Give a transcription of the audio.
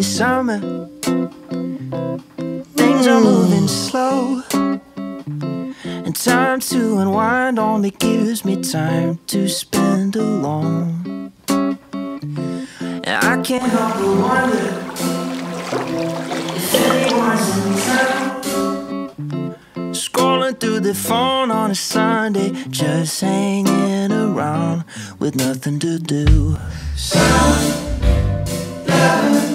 this summer. Things are moving slow, and time to unwind only gives me time to spend alone. And I can't help but wonder if anyone's in town. Scrolling through the phone on a Sunday, just hanging around with nothing to do. Sound, love.